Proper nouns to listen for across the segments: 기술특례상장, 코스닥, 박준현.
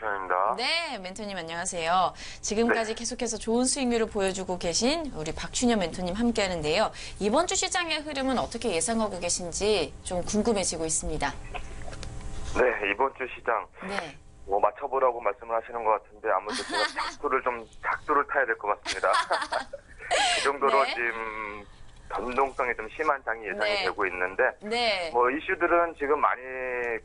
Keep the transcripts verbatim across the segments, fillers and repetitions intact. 박준현입니다. 네, 멘토님 안녕하세요. 지금까지 네. 계속해서 좋은 수익률을 보여주고 계신 우리 박준현 멘토님 함께 하는데요. 이번 주 시장의 흐름은 어떻게 예상하고 계신지 좀 궁금해지고 있습니다. 네, 이번 주 시장. 네. 뭐 맞춰보라고 말씀을 하시는 것 같은데 아무래도 제가 작두를 좀 작두를 타야 될 것 같습니다. 그 정도로 네. 지금 변동성이 좀 심한 장이 예상이 네. 되고 있는데 네. 뭐 이슈들은 지금 많이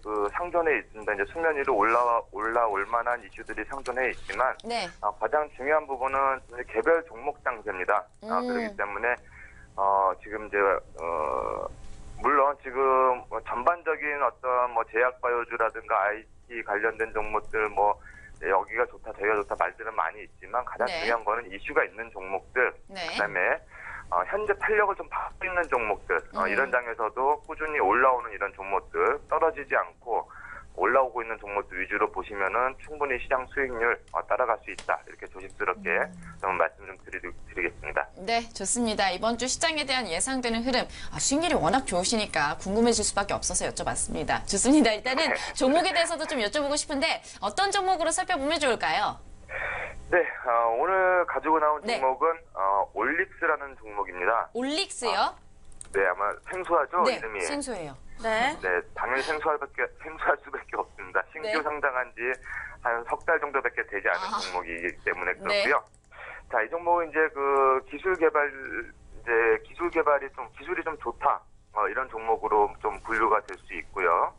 그 상존해 있습니다. 이제 수면 위로 올라와 올라올 만한 이슈들이 상존해 있지만 네. 어, 가장 중요한 부분은 개별 종목 장세입니다. 음. 아, 그렇기 때문에 어, 지금 이제 어, 물론 지금 전반적인 어떤 뭐 제약바이오주라든가 아이티 관련된 종목들 뭐 여기가 좋다 저기가 좋다 말들은 많이 있지만 가장 네. 중요한 거는 이슈가 있는 종목들 네. 그다음에 어, 현재 탄력을 좀 받고 있는 종목들, 어, 이런 장에서도 꾸준히 올라오는 이런 종목들, 떨어지지 않고 올라오고 있는 종목들 위주로 보시면은 충분히 시장 수익률 어, 따라갈 수 있다. 이렇게 조심스럽게 좀 말씀 좀 드리, 드리겠습니다. 네, 좋습니다. 이번 주 시장에 대한 예상되는 흐름, 아, 수익률이 워낙 좋으시니까 궁금해질 수밖에 없어서 여쭤봤습니다. 좋습니다. 일단은 종목에 대해서도 좀 여쭤보고 싶은데 어떤 종목으로 살펴보면 좋을까요? 네, 어, 오늘 가지고 나온 네. 종목은 어, 올릭스라는 종목입니다. 올릭스요? 아, 네, 아마 생소하죠? 네, 이름이. 생소해요. 네. 네, 당연히 생소할, 밖에, 생소할 수밖에 없습니다. 신규 네. 상장한 지 한 석 달 정도밖에 되지 않은 아. 종목이기 때문에 그렇고요. 네. 자, 이 종목은 이제 그 기술 개발, 이제 기술 개발이 좀, 기술이 좀 좋다. 어, 이런 종목으로 좀 분류가 될 수 있고요.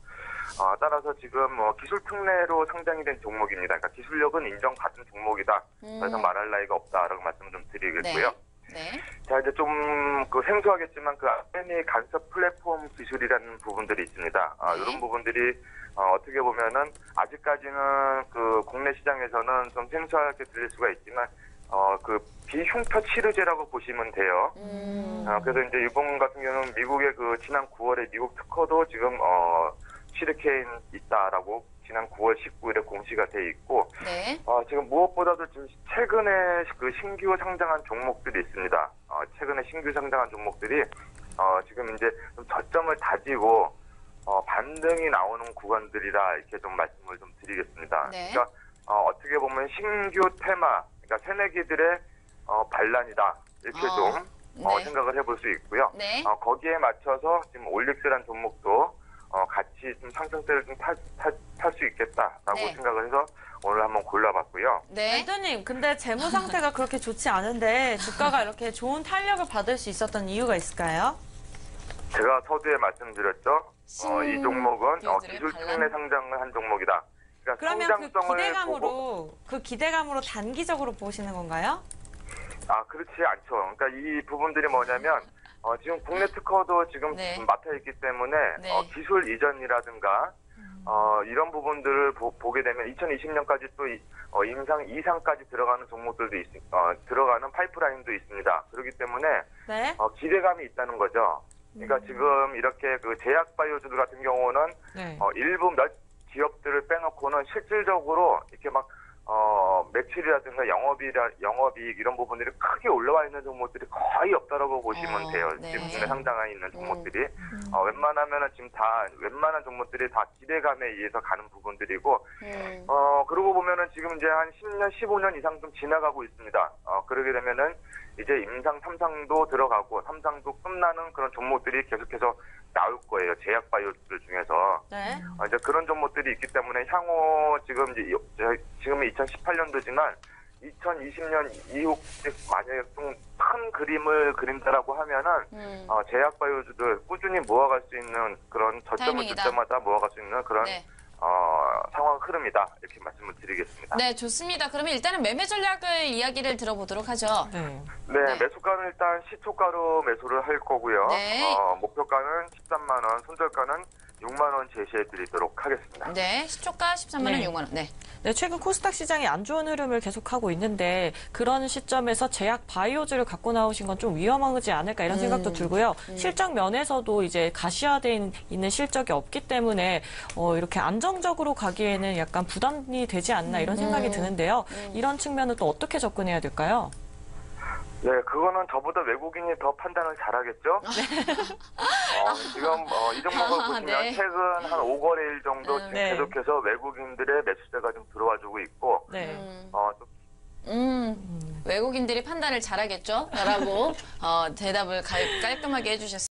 어, 따라서 지금 뭐 기술 특례로 상장이 된 종목입니다. 그러니까 기술력은 인정받은 종목이다. 음. 더 이상 말할 나위가 없다라고 말씀을 좀 드리겠고요. 네. 네. 자, 이제 좀 그 생소하겠지만 그 알엠이 간섭 플랫폼 기술이라는 부분들이 있습니다. 아, 네. 이런 부분들이 어, 어떻게 보면은 아직까지는 그 국내 시장에서는 좀 생소하게 들릴 수가 있지만 어, 그 비흉터 치료제라고 보시면 돼요. 음. 어, 그래서 이제 이번 같은 경우는 미국의 그 지난 구월에 미국 특허도 지금 어. 시리케인 있다라고 지난 구월 십구일에 공시가 돼 있고 네. 어, 지금 무엇보다도 지금 최근에 그 신규 상장한 종목들이 있습니다. 어, 최근에 신규 상장한 종목들이 어, 지금 이제 좀 저점을 다지고 어, 반등이 나오는 구간들이라 이렇게 좀 말씀을 좀 드리겠습니다. 네. 그러니까 어, 어떻게 보면 신규 테마, 그러니까 새내기들의 어, 반란이다 이렇게 어, 좀 네. 어, 생각을 해볼 수 있고요. 네. 어, 거기에 맞춰서 지금 올릭스라는 종목도 어, 같이 좀 상승세를 좀 탈, 탈, 탈 수 있겠다라고 네. 생각을 해서 오늘 한번 골라봤고요. 네. 멘토님, 근데 재무 상태가 그렇게 좋지 않은데 주가가 이렇게 좋은 탄력을 받을 수 있었던 이유가 있을까요? 제가 서두에 말씀드렸죠. 어, 이 종목은 어, 기술 특례 상장을 한 종목이다. 그러니까 그러면 그 기대감으로, 보고... 그 기대감으로 단기적으로 보시는 건가요? 아, 그렇지 않죠. 그러니까 이 부분들이 뭐냐면 어, 지금 국내 특허도 지금 네. 맡아있기 때문에 네. 어, 기술 이전이라든가 어, 이런 부분들을 보, 보게 되면 이천이십년까지 또 이, 어, 임상 이상까지 들어가는 종목들도 있, 어, 들어가는 파이프라인도 있습니다. 그렇기 때문에 네. 어, 기대감이 있다는 거죠. 그러니까 음. 지금 이렇게 그 제약 바이오주들 같은 경우는 네. 어, 일부 몇 기업들을 빼놓고는 실질적으로 이렇게 막 어, 매출이라든가 영업이라, 영업이익 이런 부분들이 크게 올라와 있는 종목들이 거의 없다라고 보시면 어, 돼요. 네. 지금 상장에 있는 종목들이. 음. 어, 웬만하면은 지금 다, 웬만한 종목들이 다 기대감에 의해서 가는 부분들이고, 음. 어, 그러고 보면은 지금 이제 한 십년, 십오년 이상 좀 지나가고 있습니다. 어, 그러게 되면은 이제 임상 삼상도 들어가고, 삼상도 끝나는 그런 종목들이 계속해서 나올 거예요. 제약 바이오들 중에서. 네. 어, 이제 그런 종목들이 있기 때문에 향후 지금 이제 지금은 이천십팔년도지만 이천이십년 이후 만약에 좀 큰 그림을 그린다라고 하면은 음. 어, 제약 바이오주들 꾸준히 모아갈 수 있는 그런 저점을 줄 때마다 모아갈 수 있는 그런 네. 어, 상황 흐름이다 이렇게 말씀을 드리겠습니다. 네, 좋습니다. 그러면 일단은 매매 전략을 이야기를 들어보도록 하죠. 네, 네, 네. 매수가는 일단 시초가로 매수를 할 거고요. 네. 어, 목표가는 십삼만 원, 손절가는 육만 원 제시해 드리도록 하겠습니다. 네, 시초가 십삼만 원, 네. 육만 원. 네. 네, 최근 코스닥 시장이 안 좋은 흐름을 계속하고 있는데 그런 시점에서 제약 바이오주를 갖고 나오신 건 좀 위험하지 않을까 이런 음. 생각도 들고요. 음. 실적 면에서도 이제 가시화돼 있는 실적이 없기 때문에 어, 이렇게 안정적으로 가기에는 약간 부담이 되지 않나 이런 생각이 음. 드는데요. 음. 이런 측면은 또 어떻게 접근해야 될까요? 네, 그거는 저보다 외국인이 더 판단을 잘하겠죠. 어, 지금 어, 이 종목을 아, 보시면 네. 최근 한 오 거래일 정도 음, 네. 계속해서 외국인들의 매수세가 좀 들어와주고 있고 네. 어, 또 음, 외국인들이 판단을 잘하겠죠? 라고 어, 대답을 갈, 깔끔하게 해주셨습니다.